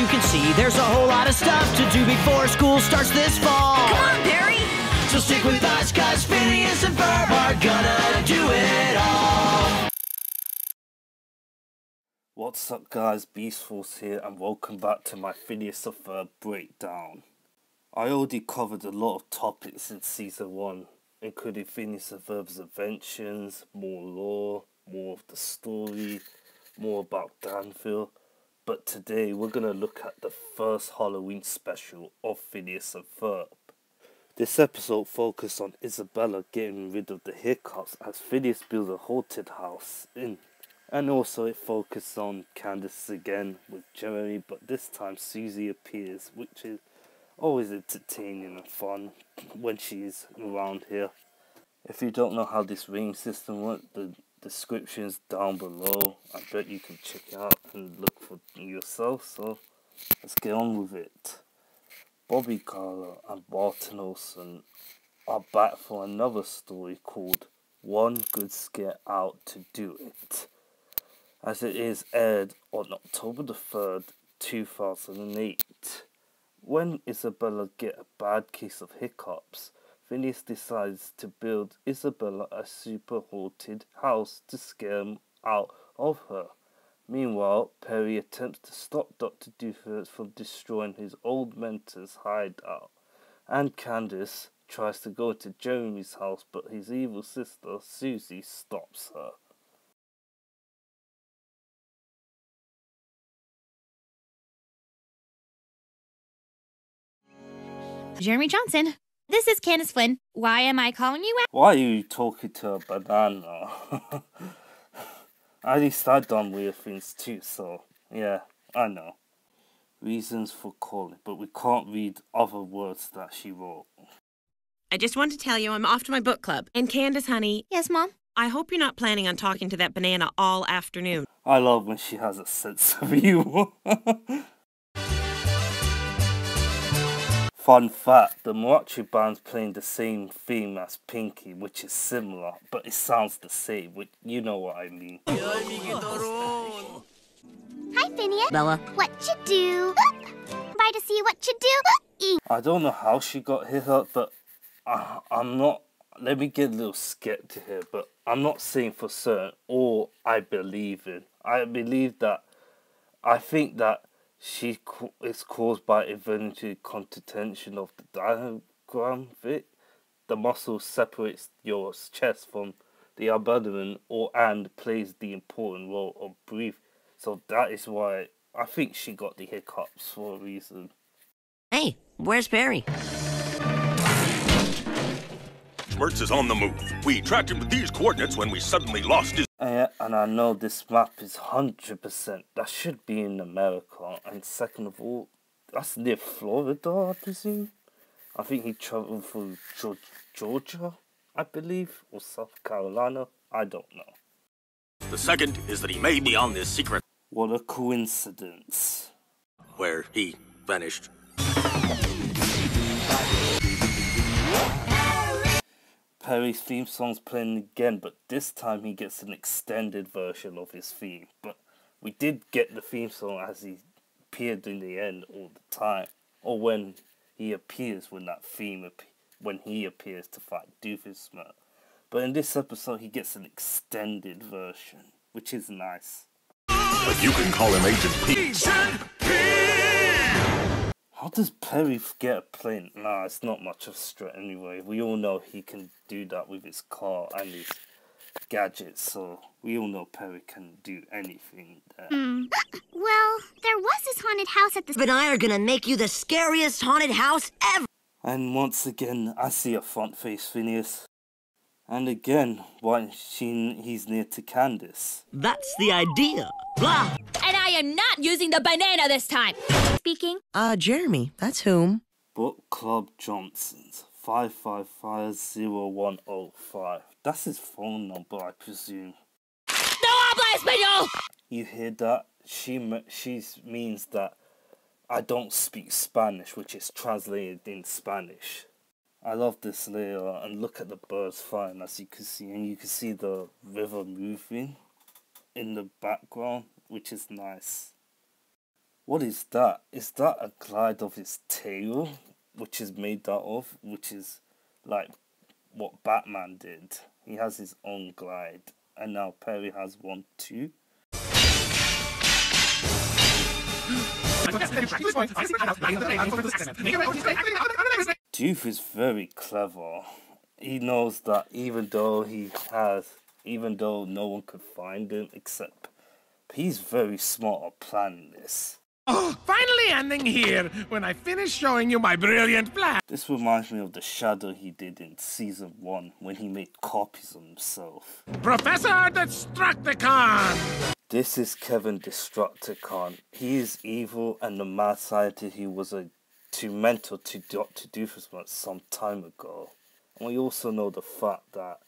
you can see, there's a whole lot of stuff to do before school starts this fall. Come on, Perry! So stick with us, cause Phineas and Ferb are gonna do it all. What's up, guys? Beastforce here, and welcome back to my Phineas and Ferb breakdown. I already covered a lot of topics in Season 1, including Phineas and Ferb's inventions, more lore, more of the story, more about Danville. But today we're going to look at the first Halloween special of Phineas and Ferb. This episode focused on Isabella getting rid of the hiccups as Phineas builds a haunted house in. And also it focused on Candace again with Jeremy, but this time Susie appears, which is always entertaining and fun when she is around here. If you don't know how this rating system works, the description's down below. I bet you can check it out and look for yourself, so let's get on with it. Bobby Carla and Barton Olsen are back for another story called One Good Scare Out to Do It, as it is aired on October the 3rd, 2008. When Isabella gets a bad case of hiccups, Phineas decides to build Isabella a super haunted house to scare him out of her. Meanwhile, Perry attempts to stop Dr. Dufurt from destroying his old mentor's hideout, and Candace tries to go to Jeremy's house, but his evil sister, Susie, stops her. Jeremy Johnson, this is Candace Flynn. Why am I calling you out? Why are you talking to a banana? At least I've done weird things too, so yeah, I know. Reasons for calling, but we can't read other words that she wrote. I just want to tell you I'm off to my book club. And Candace, honey. Yes, Mom? I hope you're not planning on talking to that banana all afternoon. I love when she has a sense of humor. Fun fact, the Mariachi band's playing the same theme as Pinky, which is similar, but it sounds the same, which you know what I mean. Hi, Phineas. Bella. What you do? Bye to see what you do. I don't know how she got hit up, but I'm not... Let me get a little skeptic here, but I'm not saying for certain all I believe in. I think that she is caused by involuntary contention of the diaphragm. The muscle separates your chest from the abdomen and plays the important role of breathing. So that is why I think she got the hiccups for a reason. Hey, where's Perry? Schmertz is on the move. We tracked him with these coordinates when we suddenly lost his... And I know this map is 100%. That should be in America. And second of all, that's near Florida, I presume. I think he traveled through Georgia, I believe, or South Carolina. I don't know. The second is that he may be on this secret... What a coincidence. Where he vanished. Perry's theme song's playing again, but this time he gets an extended version of his theme. But we did get the theme song as he appeared in the end all the time, or when he appears when he appears to fight Doofenshmirtz. But in this episode, he gets an extended version, which is nice. But you can call him Agent P. Agent P! How does Perry forget a plane? Nah, it's not much of a stretch anyway. We all know he can do that with his car and his gadgets, so we all know Perry can do anything there. Well, there was this haunted house at the... But I are gonna make you the scariest haunted house ever! And once again, I see a front face Phineas. And again, why he's near to Candace. That's the idea. Blah! And I am not using the banana this time! Speaking. Jeremy, that's whom? Book Club Johnson's 5550105. That's his phone number, I presume. No habla español! You hear that? She means that I don't speak Spanish, which is translated in Spanish. I love this layer, and look at the birds flying as you can see, and you can see the river moving in the background, which is nice. What is that? Is that a glide of his tail, which is made that of, which is like what Batman did? He has his own glide, and now Perry has one too. Doof is very clever. He knows that even though no one could find him except, he's very smart at planning this. Oh, finally ending here when I finish showing you my brilliant plan. This reminds me of the shadow he did in season 1 when he made copies of himself. Professor Destructicon! This is Kevin Destructicon. He is evil and the mad scientist he was to mentor to Dr. Dufurt some time ago. And we also know the fact that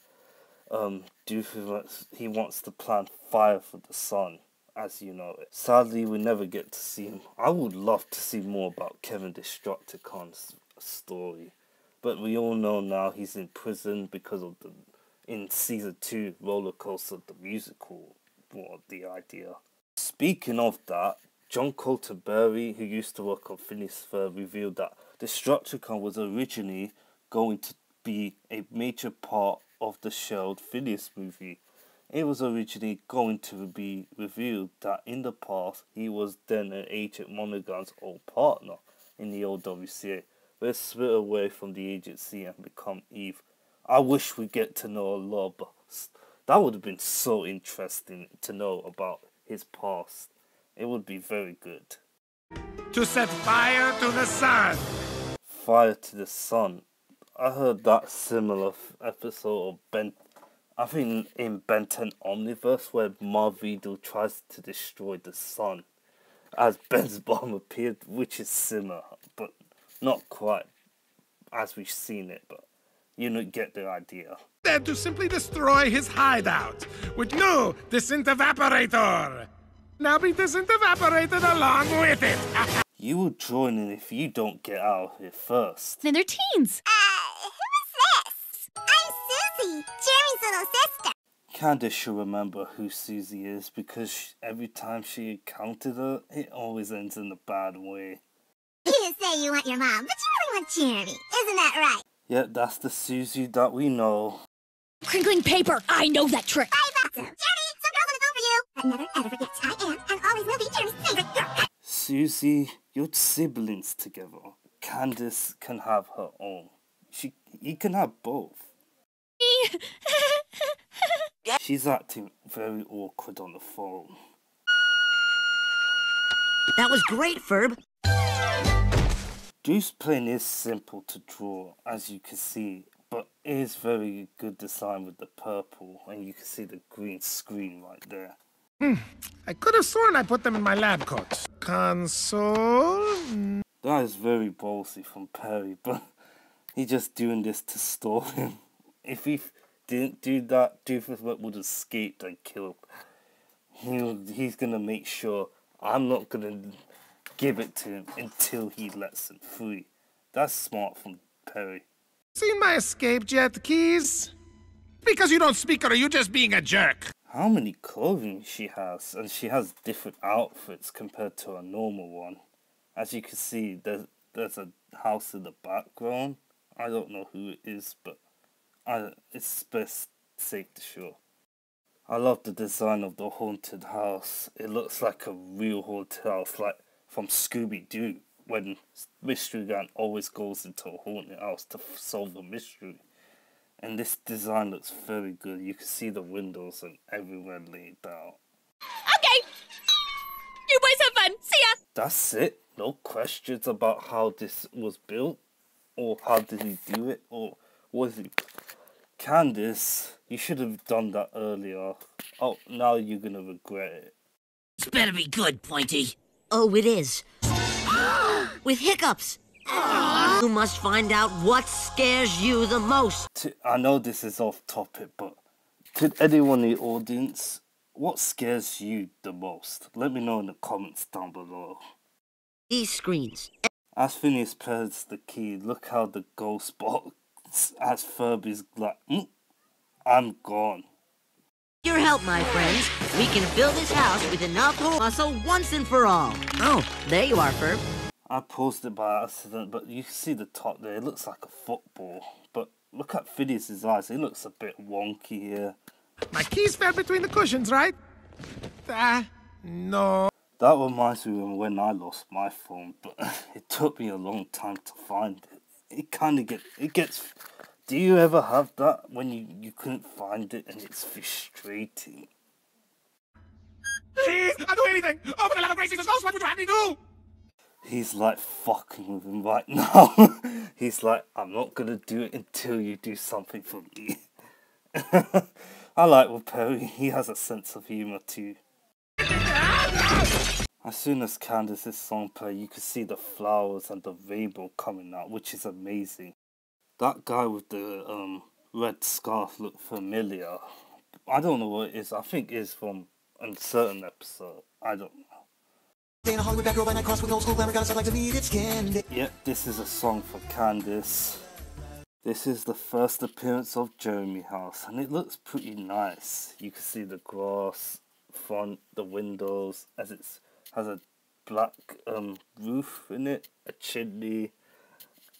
Dufurt, he wants to plant fire for the sun, as you know it. Sadly, we never get to see him. I would love to see more about Kevin Destructicon's story, but we all know now he's in prison because of the, in season 2, roller coaster the musical, or the idea. Speaking of that, John Colterbury, who used to work on Phineas and Ferb, revealed that Destructicon was originally going to be a major part of the shelved Phineas movie. It was originally going to be revealed that in the past he was then an Agent Monaghan's old partner in the old WCA, but split away from the agency and become Eve. I wish we get to know a lot, but that would have been so interesting to know about his past. It would be very good. To set fire to the sun! Fire to the sun. I heard that similar episode of Ben. I think in Ben 10 Omniverse where Marvido tries to destroy the sun as Ben's bomb appeared, which is similar, but not quite as we've seen it, but you know, get the idea. There to simply destroy his hideout with no disintevaporator. Now be disintevaporated along with it. You will join in if you don't get out of here first. Then they're teens. Jerry's little sister. Candace should remember who Susie is because every time she encountered her, it always ends in a bad way. You say you want your mom, but you really want Jeremy. Isn't that right? Yep, that's the Susie that we know. Crinkling paper! I know that trick! I thought so. Jeremy, some girl's gonna vote for you! But never, ever forget I am, and always will be Jeremy's favorite girl. Susie, you're siblings together. Candace can have her own. You can have both. She's acting very awkward on the phone. That was great, Ferb. Doof's plane is simple to draw, as you can see, but it is very good design with the purple, and you can see the green screen right there. I could have sworn I put them in my lab coat. Console? That is very ballsy from Perry, but he's just doing this to stall him. If he didn't do that, Doofenshmirtz would escape and kill him. He's going to make sure I'm not going to give it to him until he lets him free. That's smart from Perry. Seen my escape jet keys? Because you don't speak, or are you just being a jerk? How many clothing she has, and she has different outfits compared to a normal one. As you can see, there's a house in the background. I don't know who it is, but it's best safe to show. I love the design of the haunted house. It looks like a real haunted house, like from Scooby-Doo, when Mystery Gang always goes into a haunted house to solve the mystery. And this design looks very good. You can see the windows and everywhere laid out. Okay! You boys have fun! See ya! That's it. No questions about how this was built, or how did he do it, or was it? Candace, you should have done that earlier. Oh, now you're gonna regret it. This better be good, Pointy. Oh, it is. With hiccups. You must find out what scares you the most. I know this is off topic, but to anyone in the audience, what scares you the most? Let me know in the comments down below. These screens. As Phineas presses the key, look how the ghost box as Ferb is like, I'm gone. Your help, my friends. We can fill this house with enough muscle once and for all. Oh, there you are, Ferb. I paused it by accident, but you can see the top there. It looks like a football. But look at Phineas's eyes. It looks a bit wonky here. My keys fell between the cushions, right? No. That reminds me of when I lost my phone, but it took me a long time to find it. It gets... Do you ever have that when you couldn't find it and it's frustrating? Please, I'll do anything! Oh, for the love of grace, what would you have me do? He's like fucking with him right now. He's like, I'm not gonna do it until you do something for me. I like with Perry, he has a sense of humour too. As soon as Candace's song played, you could see the flowers and the rainbow coming out, which is amazing. That guy with the red scarf looked familiar. I don't know what it is. I think it's from a certain episode. I don't know. Yep, this is a song for Candace. This is the first appearance of Jeremy House, and it looks pretty nice. You can see the grass, front, the windows, as it has a black roof in it, a chimney.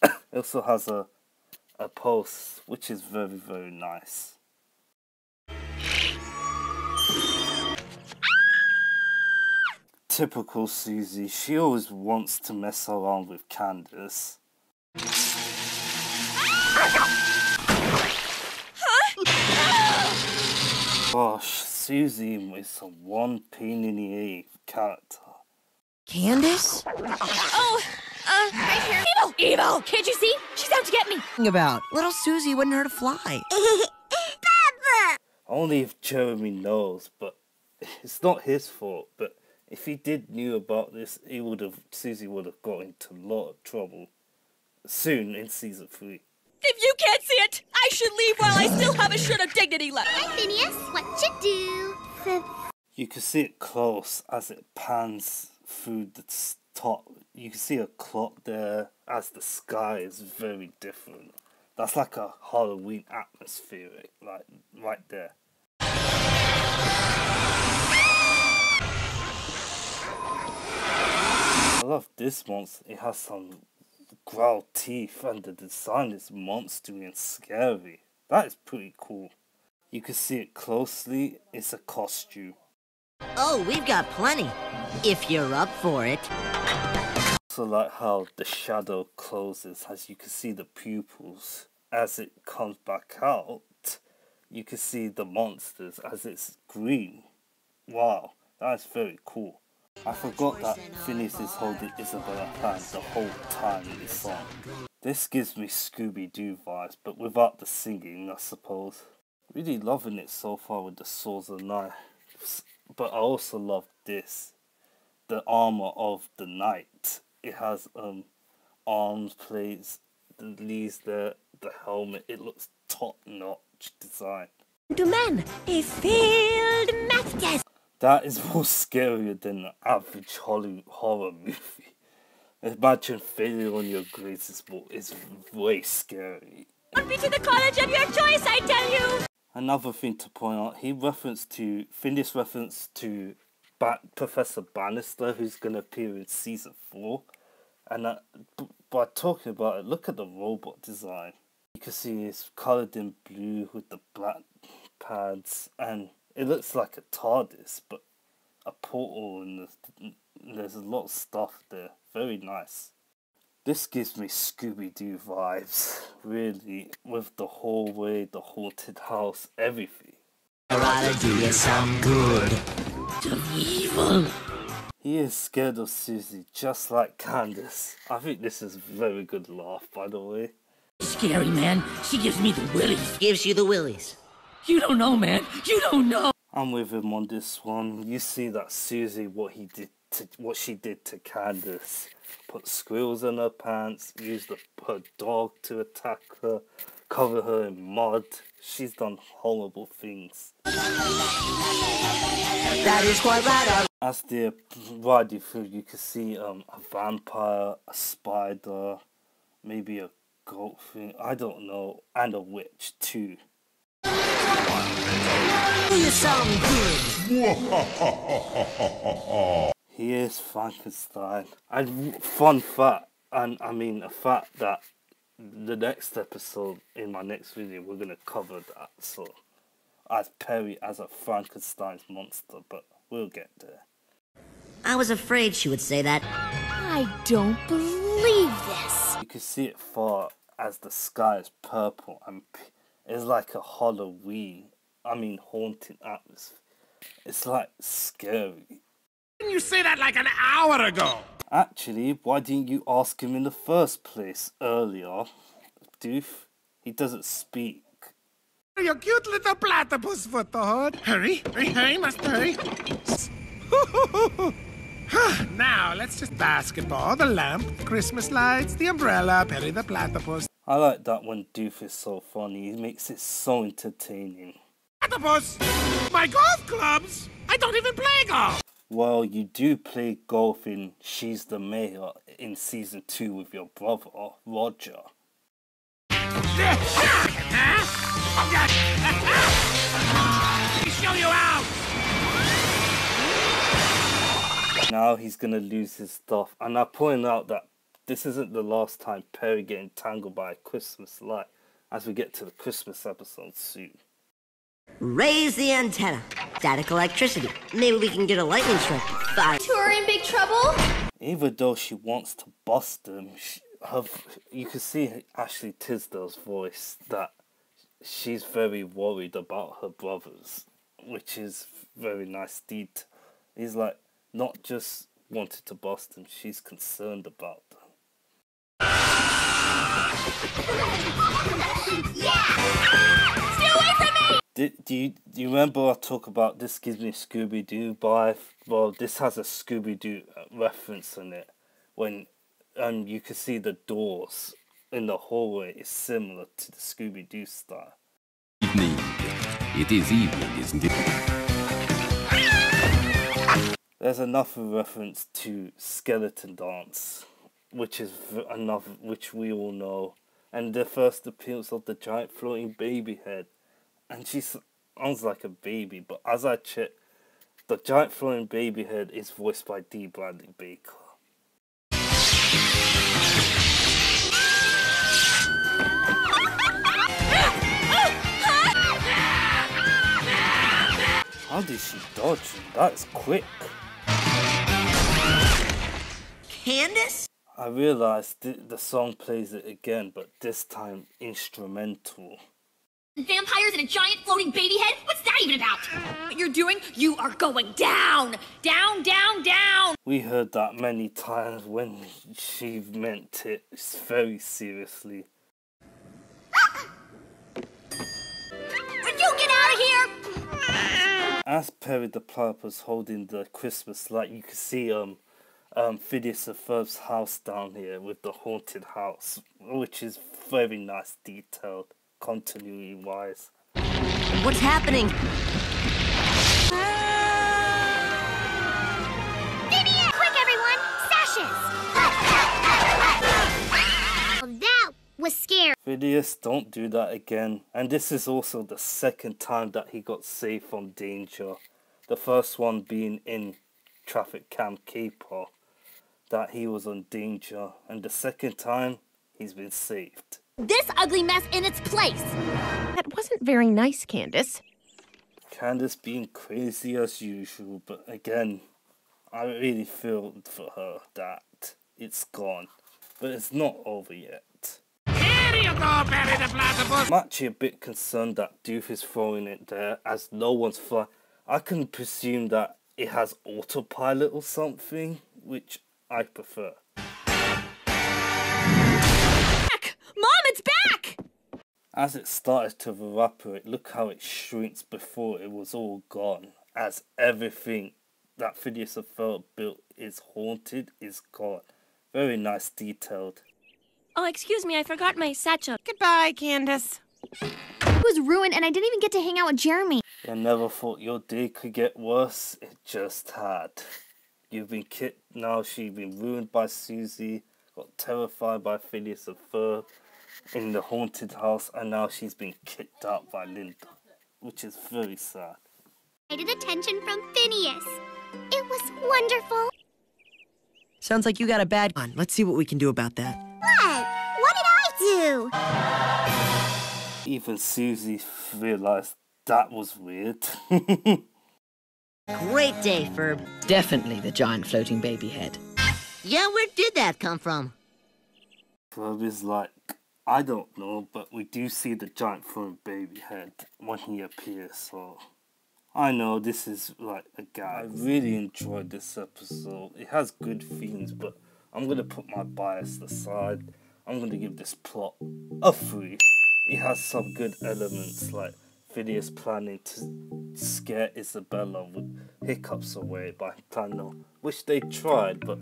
It also has a pulse, which is very, very nice. Typical Susie, she always wants to mess around with Candace. Gosh, Susie is a one pain in the ass character. Candace? Oh! Right here. Evil! Evil! Can't you see? She's out to get me! About little Susie wouldn't hurt a fly. Papa! Only if Jeremy knows, but it's not his fault. But if he did knew about this, he would have. Susie would have got into a lot of trouble soon in season 3. If you can't see it, I should leave while I still have a shred of dignity left. Hi, Phineas. What you do? You can see it close as it pans through the top. You can see a clock there, as the sky is very different. That's like a Halloween atmosphere, like right there. I love this monster. It has some growl teeth, and the design is monstery and scary. That is pretty cool. You can see it closely. It's a costume. Oh, we've got plenty, if you're up for it. Also like how the shadow closes, as you can see the pupils. As it comes back out, you can see the monsters as it's green. Wow, that is very cool. I forgot that Phineas is holding Isabella's hand the whole time in this song. This gives me Scooby-Doo vibes, but without the singing, I suppose. Really loving it so far with the swords and knives, but I also love this. The armor of the knight. It has arms plates, the leaves there, the helmet. It looks top-notch design. To man, a failed math test. That is more scarier than an average horror movie. Imagine failure on your grades is way scary. Don't be to the college of your choice, I tell you. Another thing to point out, Phineas referenced to Professor Bannister, who's going to appear in season 4, and by talking about it, look at the robot design. You can see it's coloured in blue with the black pads, and it looks like a TARDIS, but a portal, and there's a lot of stuff there. Very nice. This gives me Scooby-Doo vibes, really, with the hallway, the haunted house, everything. I'd rather do you some good. Evil. He is scared of Susie, just like Candace. I think this is a very good laugh, by the way. Scary, man. She gives me the willies. Gives you the willies. You don't know, man. You don't know. I'm with him on this one. You see that Susie, what she did to Candace. Put squirrels in her pants, used her dog to attack her, cover her in mud. She's done horrible things. That is quite right. As they're riding through, you can see a vampire, a spider, maybe a goat thing, I don't know, and a witch too. You sound good. He is Frankenstein. A fact that the next episode in my next video we're gonna cover that. So, as Perry as a Frankenstein monster, but we'll get there. I was afraid she would say that. I don't believe this. You can see it far as the sky is purple and it's like a haunting atmosphere. It's like scary. Didn't you say that like an hour ago? Actually, why didn't you ask him in the first place earlier? Doof, he doesn't speak. You cute little platypus foot, hurry, hurry, must hurry. Now, let's just basketball, the lamp, Christmas lights, the umbrella, Perry the platypus. I like that when Doof is so funny, he makes it so entertaining. Platypus! My golf clubs? I don't even play golf! Well, you do play golf in She's the Mayor in Season 2 with your brother, Roger. Let me show you out! Now he's gonna lose his stuff, and I point out that this isn't the last time Perry getting tangled by a Christmas light, as we get to the Christmas episode soon. Raise the antenna. Static electricity. Maybe we can get a lightning strike. Bye. You're in big trouble. Even though she wants to bust him, you can see Ashley Tisdale's voice that she's very worried about her brothers, which is very nice deed. He's like, not just wanted to bust him, she's concerned about them. Yeah! Stay away from me! Do you remember I talk about this gives me Scooby-Doo vibe? Well, this has a Scooby-Doo reference in it. When you can see the doors in the hallway is similar to the Scooby-Doo style. It is evening, isn't it? There's another reference to Skeleton Dance, which is another which we all know, and the first appearance of the giant floating baby head, and she sounds like a baby. But as I check, the giant floating baby head is voiced by Dee Bradley Baker. How did she dodge? That's quick. Candace? I realised the song plays it again, but this time instrumental. Vampires and a giant floating baby head? What's that even about? What you're doing? You are going down! Down, down, down! We heard that many times when she meant it very seriously. Would you get out of here? As Perry the Platypus holding the Christmas light, you can see Phineas and Ferb's house down here with the haunted house, which is very nice detailed, continuity wise. What's happening? Phineas! Quick everyone! Sashes! That was scary. Phineas, don't do that again. And this is also the second time that he got saved from danger. The first one being in Traffic Cam Caper, that he was in danger, and the second time, he's been saved. This ugly mess in its place! That wasn't very nice, Candace. Candace being crazy as usual, but again, I really feel for her that it's gone. But it's not over yet. Here you go, Perry the Platypus! I'm actually a bit concerned that Doof is throwing it there, as no one's flying. I can presume that it has autopilot or something, which I prefer. Back! Mom, it's back! As it started to evaporate, look how it shrinks before it was all gone. As everything that Phineas and Ferb built is haunted, is gone. Very nice detailed. Oh, excuse me, I forgot my satchel. Goodbye, Candace. It was ruined and I didn't even get to hang out with Jeremy. I never thought your day could get worse. It just had. You've been kicked now, she's been ruined by Susie, got terrified by Phineas and Ferb in the haunted house, and now she's been kicked out by Linda. which is very sad. Attention from Phineas. It was wonderful. Sounds like you got a bad one. Let's see what we can do about that. What? What did I do? Even Susie realized that was weird. Great day, Ferb. Definitely the giant floating baby head. Yeah, where did that come from? Ferb is like, I don't know, but we do see the giant floating baby head when he appears, so... I know this is like a guy. I really enjoyed this episode. It has good themes, but I'm gonna put my bias aside. I'm gonna give this plot a 3. It has some good elements, like Phineas planning to scare Isabella with hiccups away by Tano, which they tried, but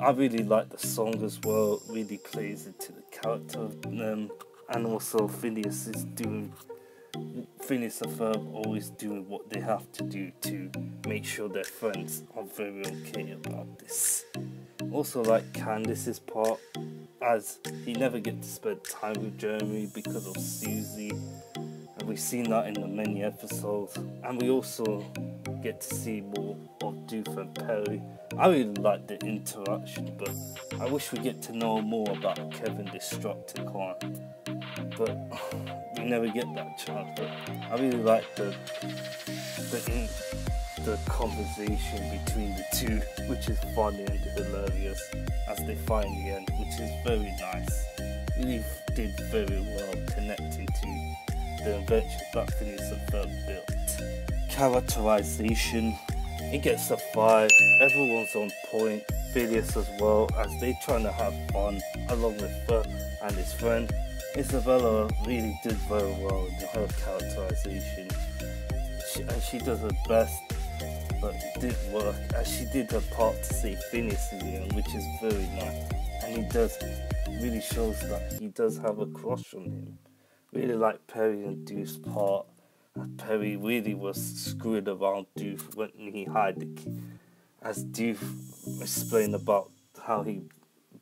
I really like the song as well. It really plays into the character of them, and also Phineas is doing. Phineas and Ferb always doing what they have to do to make sure their friends are very okay about this. Also like Candace's part, as he never gets to spend time with Jeremy because of Susie, and we've seen that in the many episodes, and we also get to see more of Doof and Perry. I really like the interaction, but I wish we get to know more about Kevin Destructicon, but... never get that chance, but I really like the conversation between the two, which is funny and hilarious as they find the end, which is very nice. Really did very well connecting to the adventure that Phineas and Ferb built. Characterization, it gets a 5, everyone's on point, Phineas as well, as they trying to have fun along with Ferb and his friend. Isabella really did very well in her characterization, and she does her best, but it did work, and she did her part to save Phineas in the end, which is very nice, and he does, really shows that he does have a crush on him. Really like Perry and Doof's part, and Perry really was screwing around Doof when he hid the key, as Doof explained about how he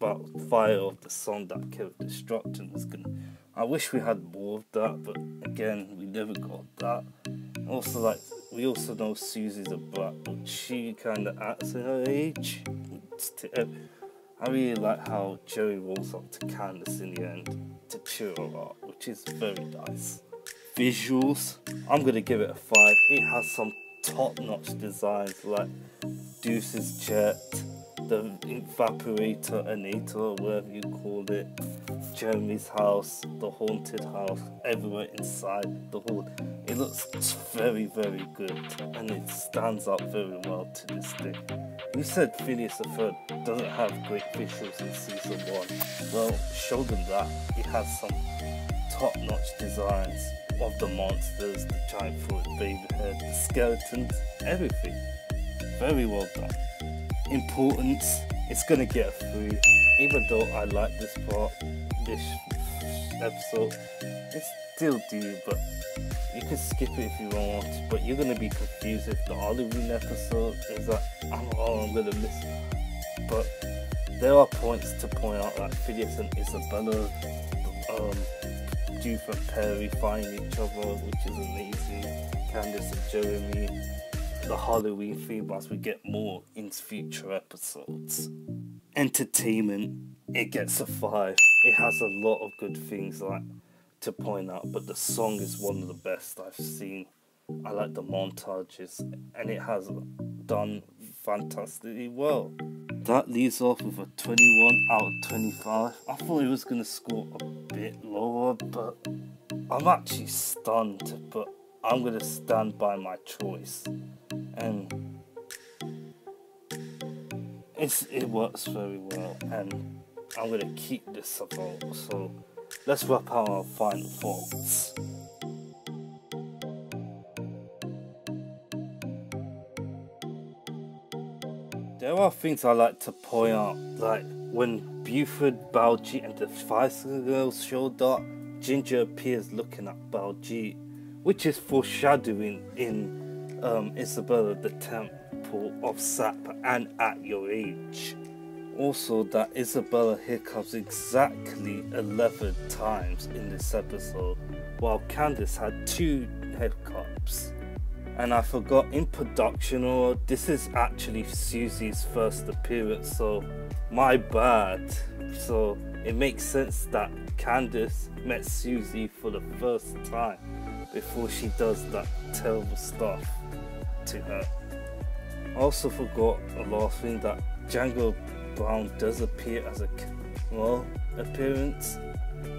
about the fire of the song that killed Destruction was gonna. I wish we had more of that, but again, we never got that. Also, like, we also know Susie's a brat, but she kind of acts in her age. I really like how Jerry rolls up to Candace in the end to cheer her up, which is very nice. Visuals, I'm gonna give it a 5. It has some top-notch designs like Deuce's jet, the evaporator, anator, whatever you called it, Jeremy's house, the haunted house, everywhere inside the hall. It looks very, very good, and it stands out very well to this day. We said Phineas and Ferb doesn't have great visuals in season 1. Well, show them that. It has some top-notch designs of the monsters, the giant floating baby head, the skeletons, everything. Very well done. Importance, it's gonna get a 3, even though I like this part, this episode, it's still due, but you can skip it if you don't want to, but you're gonna be confused if the Halloween episode is like, oh, I'm gonna miss it. But there are points to point out, like Phineas and Isabella, Doof and Perry finding each other, which is amazing, Candace and Jeremy, the Halloween theme as we get more in future episodes. Entertainment, it gets a 5. It has a lot of good things like to point out, but the song is one of the best I've seen. I like the montages, and it has done fantastically well. That leaves off with a 21 out of 25. I thought it was going to score a bit lower, but I'm actually stunned, but I'm going to stand by my choice. And it works very well, and I'm going to keep this about, so let's wrap up our final thoughts. There are things I like to point out, like when Buford, Balji and the Spice Girls showed up, Ginger appears looking at Balji, which is foreshadowing in Isabella, the Temple of Sap and At Your Age. Also that Isabella hiccups exactly 11 times in this episode, while Candace had 2 hiccups. props. And I forgot in production order, this is actually Susie's first appearance, so my bad. So it makes sense that Candace met Susie for the first time before she does that terrible stuff to her. I also forgot a last thing, that Django Brown does appear as a cameo appearance,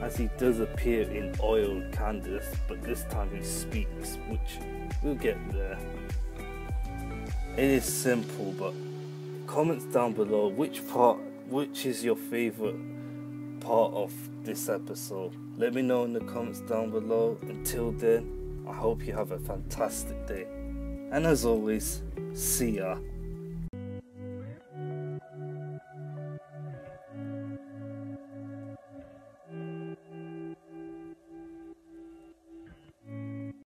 as he does appear in Oiled Candace, but this time he speaks, which we'll get there. It is simple, but comments down below which is your favorite part of this episode. Let me know in the comments down below. Until then, I hope you have a fantastic day, and as always, see ya.